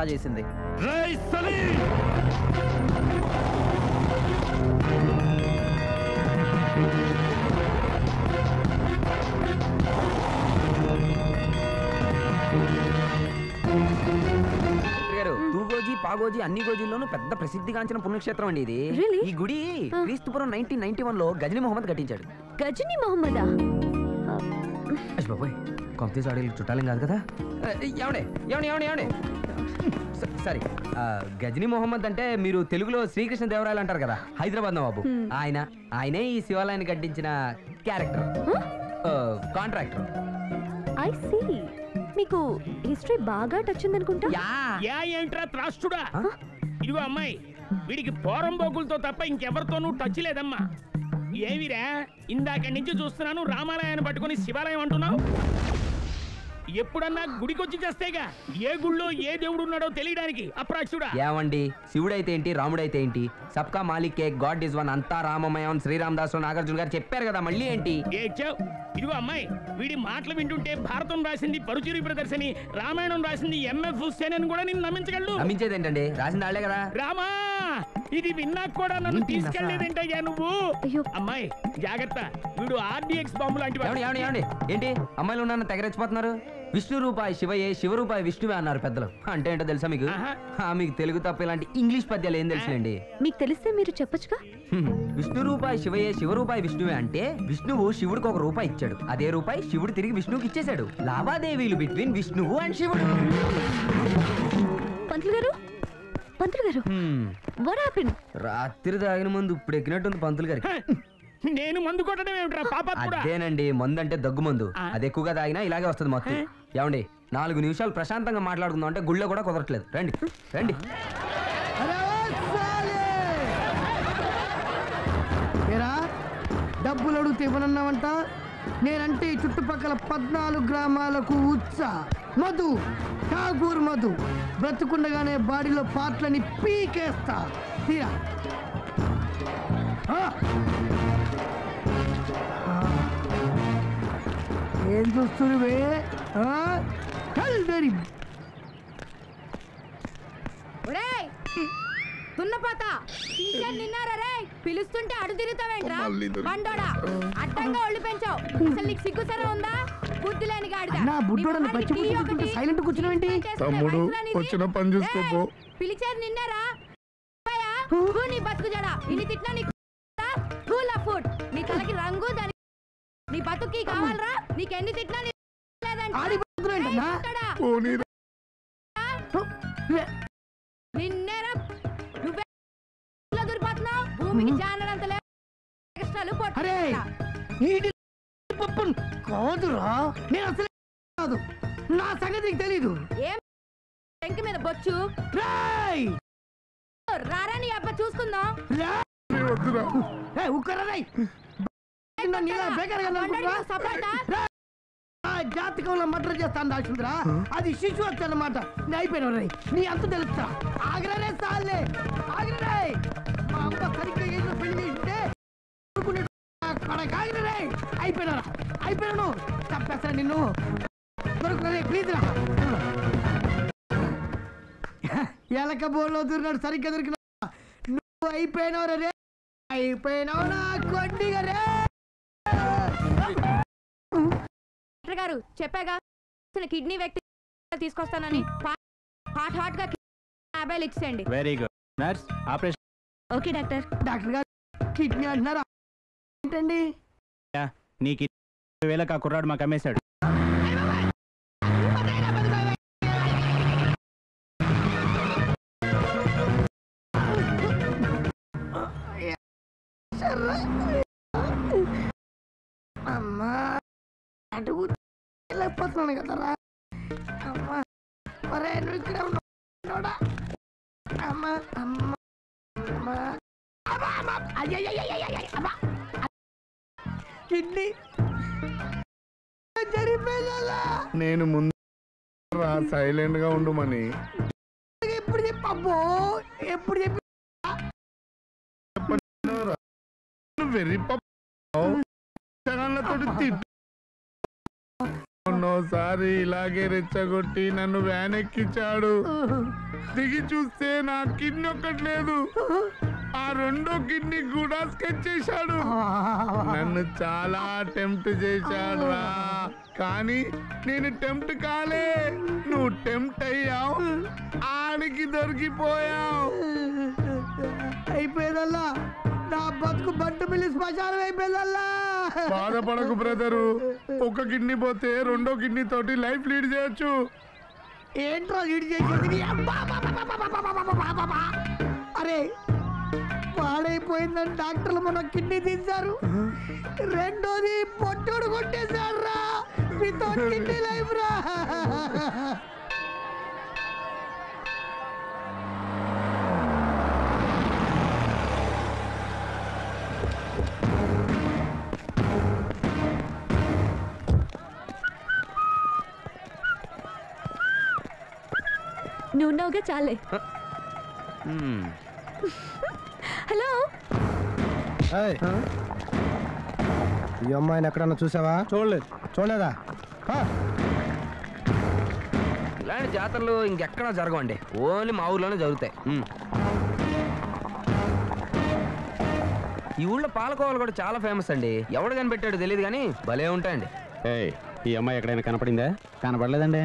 తూగోజీ పాగోజీ అన్ని గోజీల్లోనూ పెద్ద ప్రసిద్ధిగాంచిన పుణ్యక్షేత్రం అండి ఇది. ఈ గుడి క్రీస్తుపూర్వం 1991 లో గజనీ మహమ్మద్ కట్టించాడు. గజనీ మహమ్మదా? అయ్య బాబాయ్, కొంత సారీలు చుట్టాలేం కాదు కదా. ఏమండి ఏమండి ఏమండి ఏమండి సారీ, గజనీ మహమ్మద్ అంటే మీరు తెలుగులో శ్రీకృష్ణ దేవరాయలు అంటారు కదా, హైదరాబాద్ నా బాబు. ఆయనే ఈ శివాలయాన్ని కట్టించిన క్యారెక్టర్, కాంట్రాక్టర్. ఐ సీ, మీకు హిస్టరీ బాగా టచ్ ఉందనుకుంటా. యా ఏంట్రా త్రాస్తుడా, ఇదిగో అమ్మాయి, వీడికి పోరంబోకులతో తప్ప ఇంకెవరితోనూ టచ్ లేదమ్మా. ఏమిరా ఇందాక నుంచి చూస్తున్నాను, రామాలయాన్ని పట్టుకుని శివాలయం అంటున్నావు. ఎప్పుడన్నా గుడికొచ్చి చేస్తేగా ఏ గుళ్ళో ఏ దేవుడు ఉన్నాడో తెలియడానికి అప్రాచ్యుడా. ఏమండి, శివుడైతే ఏంటి, రాముడైతే ఏంటి, సబ్కా మాలిక్ ఏ గాడ్ ఇస్ వన్, అంతా రామమయం, శ్రీరామ్ దాస్, నాగార్జున గారు చెప్పారు కదా, మళ్ళీ ఏంటి ఏడ్చావు. ఇదిగో అమ్మాయి, వీడి మాటలు వింటుంటే భారతం రాసింది పరుచిరి ప్రదర్శని, రామాయణం రాసింది ఎంఎఫ్ హుస్సేన్ అని కూడా నేను నమ్మించగలను. నమ్మించేది ఏంటండి, రాసింది వాళ్ళే కదా. రామా, ఇది విన్నా కూడా నన్ను తీసుకెళ్లేదేంటయ్యా నువ్వు. అమ్మాయి జాగ్రత్త, వీడు ఆర్డిఎక్స్ బాంబు లాంటి వాడు. ఏమండి ఏంటి అమ్మాయిలు ఉన్నారని తెగరెచ్చిపోతున్నారు. విష్ణు రూపాయి శివయే, శివ రూపాయి విష్ణువే అన్నారు పెద్దలు. అంటే ఏంటో తెలుసా మీకు? మీకు తెలుగు తప్ప ఇలాంటి ఇంగ్లీష్ పద్యాలు ఏం తెలుసులేండి? మీకు తెలిస్తే మీరు చెప్పొచ్చుగా. విష్ణు రూపాయి శివయే, శివ రూపాయి విష్ణువే అంటే విష్ణువు శివుడికి ఒక రూపాయి ఇచ్చాడు, అదే రూపాయి శివుడు తిరిగి విష్ణువుకి ఇచ్చేశాడు. లావాదేవీలు బిట్వీన్ విష్ణువు అండ్ శివుడు. పంతులు గారు, పంతులు గారు, వాట్ హ్యాపెన్? రాత్రి తాగిన మందు ఇప్పుడు ఎక్కినట్టుంది పంతులు గారికి. నేను మందు కొట్టడం ఏమిట్రా పాప? అదేనండి, మందు అంటే దగ్గు మందు, అది ఎక్కువగా తాగినా ఇలాగే వస్తుంది మొత్తం. ఏమండి, 4 నిమిషాలు ప్రశాంతంగా మాట్లాడుకుందాం అంటే గుళ్ళో కూడా కుదరట్లేదు. రండి రండి. డబ్బులు అడుగుతూ ఇవ్వనన్నావంట. నేనంటే ఈ చుట్టుపక్కల 14 గ్రామాలకు ఉత్సా మధు, ఠాగూర్ మధు. బ్రతుకుండగానే బాడీలో పార్ట్లని పీకేస్తా. తీరా ఏం చూస్తున్నవే? దున్నపోత నిన్నారా, పిలుస్తుంటే అడు తిరుగుతావేంట్రా బండోడా? అడ్డంగా ఒళ్ళు పెంచావు, అసలు నీకు సిగ్గు సరే ఉందా? బుద్ధి లేని గాడిద. పిలిచేది నిన్నారా? నీ బతుకు జడ, ఇన్ని తిట్లా నీకు ఫుడ్, నీ తలకి రంగు, దాని నీ బతుకి కావాలరా? నీకెన్ని తిట్లా నిన్నేరా నువ్వే దుర్పత్నం. భూమికి జానంత కష్టాలు కాదురా. నేను అసలు కాదు, నా సంగతి తెలీదు. ఏం టెంక మీద బొచ్చు రారా, నీ అబ్బా చూసుకుందాం. జాతకంలో మటర్ చేస్తాను రాసిందిరా, అది శిశు వచ్చి అన్నమాట. నేను అయిపోయిన రై, నీ అంత తెలుస్తా. ఆగ్రహనే సార్లే, ఆగ్రహరాయ్. మా అమ్మ సరిగ్గా ఏదో పెళ్లి ఉంటే ఆగ్రహరాయ్. అయిపోయినారా? అయిపోయాను, తప్పేస్తా నిన్ను. ప్లీజ్ రా, ఎలక బోర్లో దూరినాడు, సరిగ్గా దొరికిన నువ్వు. అయిపోయినవరా రే, అయిపోయినావు నా కొండిగా రే. గారు చెప్పాగా కిడ్నీ వ్యక్తి తీసుకొస్తానని, హాట్ గా 50 ఇచ్చేయండి. Very good nurse, operation okay. Doctor doctor గారు కిడ్నీ అంటున్నారా ఏంటండి? నీ కిడ్నీ వేళ కా కుర్రాడు మాకు అమ్మేశాడు. అమ్మా అడుగుతున్నాను కదరా అమ్మా. మరే నువ్వు ఇక్కడ ఉన్నాడా? అమ్మా అమ్మ అమ్మ అమ్మ అమ్మ కిడ్నీ జరిపోయేలా. నేను ముందు సైలెంట్ గా ఉండమని ఎప్పుడు చెప్పబ్బో, ఎప్పుడు చెప్పి వెరీ పప్పు. ఎన్నోసారి ఇలాగే రెచ్చగొట్టి నన్ను వ్యాన్ ఎక్కించాడు. దిగి చూస్తే నా కిడ్నీ ఒక్కట్లేదు, ఆ రెండో కిడ్నీ కూడా స్కెచ్ చేశాడు. నన్ను చాలా టెంప్ట్ చేశాడు రా, కానీ నేను టెంప్ట్ కాలే, నువ్వు టెంప్ట్ అయ్యావు, ఆడికి దొరికిపోయావు. అయిపోయేదల్లా నా బతుకు బంటు మిల్లి శ్మశానం అయిపోయేదల్లా. బాధపడకు బ్రదరు, ఒక్క కిడ్నీ పోతే రెండో కిడ్నీ తోటి లైఫ్ లీడ్ చేయొచ్చు. ఏంట్రా లీడ్ చేసేది? అరే పాడైపోయిందని డాక్టర్లు మన కిడ్నీ తీశారు, రెండోది పొట్టోడు కొట్టేశాడు రా, వితౌట్ కిడ్నీ లైఫ్ రా. నువ్వు నవ్వుగా చాలే. హలో, ఈ అమ్మాయిని ఎక్కడన్నా చూసావా? చూడలేదు. చూడలేదా? ఇలాంటి జాతరలు ఇంకెక్కడా జరగవండి, ఓన్లీ మా ఊర్లోనే జరుగుతాయి. ఈ ఊళ్ళో పాలకోవాలు కూడా చాలా ఫేమస్ అండి, ఎవడు కనిపెట్టాడో తెలియదు కానీ భలే ఉంటాయండి. ఈ అమ్మాయి ఎక్కడైనా కనపడిందా? కనపడలేదండి.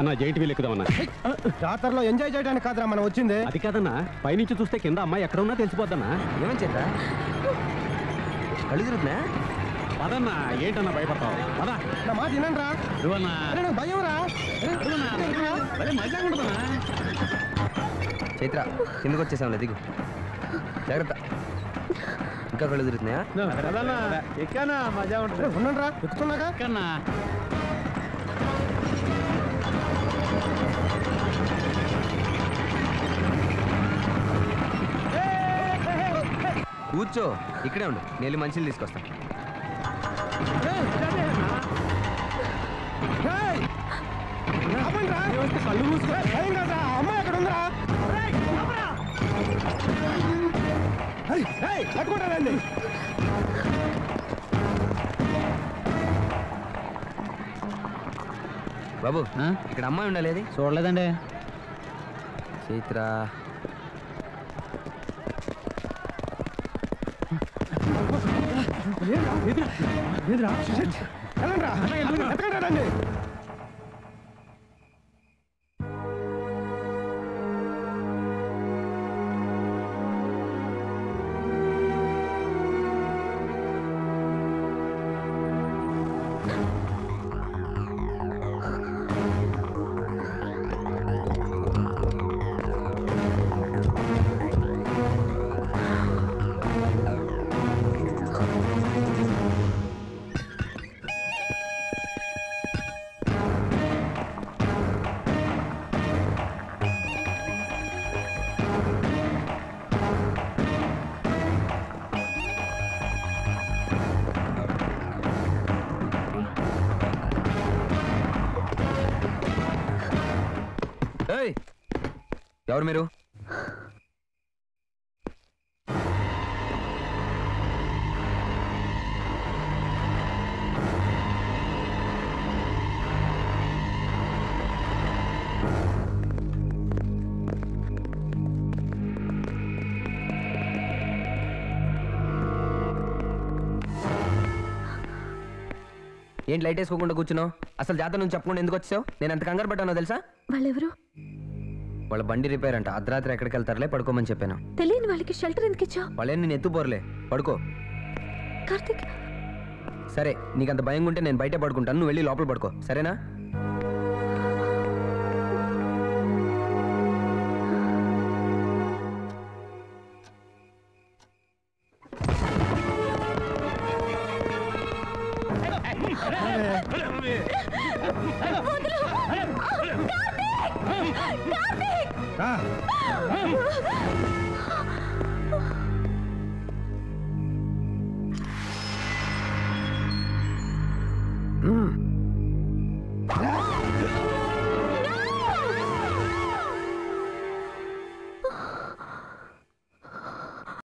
అన్న జైట్ వీల్ ఎక్కుదామన్నా, జాతరలో ఎంజాయ్ చేయడానికి కాదురా మనం వచ్చింది. అది కాదన్నా, పైనుంచి చూస్తే కింద అమ్మాయి ఎక్కడ ఉన్నా తెలిసిపోద్దన్నా. ఏమని చేద్దా అడుగుతున్నా? పదన్నా, ఏంటన్నా భయపడతావు? పదా మా తినండి రా, భయం రా. చైత్ర కిందకు వచ్చేసాంలే, దిగు జాగ్రత్త. ఇంకా కళ్ళు తిరుగుతున్నాయా? ఎక్కనా మజా ఉంటుంది. ఉండండి రా, ఎక్కుతున్నాగా కన్నా. కూర్చో, ఇక్కడే ఉండు, నేను మంచిలు తీసుకొస్తాను. బాబు ఇక్కడ అమ్మాయి ఉండాలి, చూడలేదండి. చైత్ర ఎవరు మీరు? ఏంటి లైట్ వేసుకోకుండా కూర్చున్నావు? అసలు జాతర నుంచి చెప్పకుండా ఎందుకు వచ్చావు? నేను ఎంత కంగారు పడ్డానో తెలుసా? వాళ్ళెవరు? వాళ్ళ బండి రిపేర్ అంట, అర్ధరాత్రి ఎక్కడికి వెళ్తారులే పడుకోమని చెప్పాను. తెలియని వాళ్ళకి షెల్టర్ ఎందుకు ఇచ్చావు? వాళ్ళే నేను ఎత్తుపోర్లే, పడుకో. కార్తీక్ సరే, నీకంత భయంగా ఉంటే నేను బయట పడుకుంటాను, నువ్వు వెళ్ళి లోపల పడుకో, సరేనా? కార్తీక్!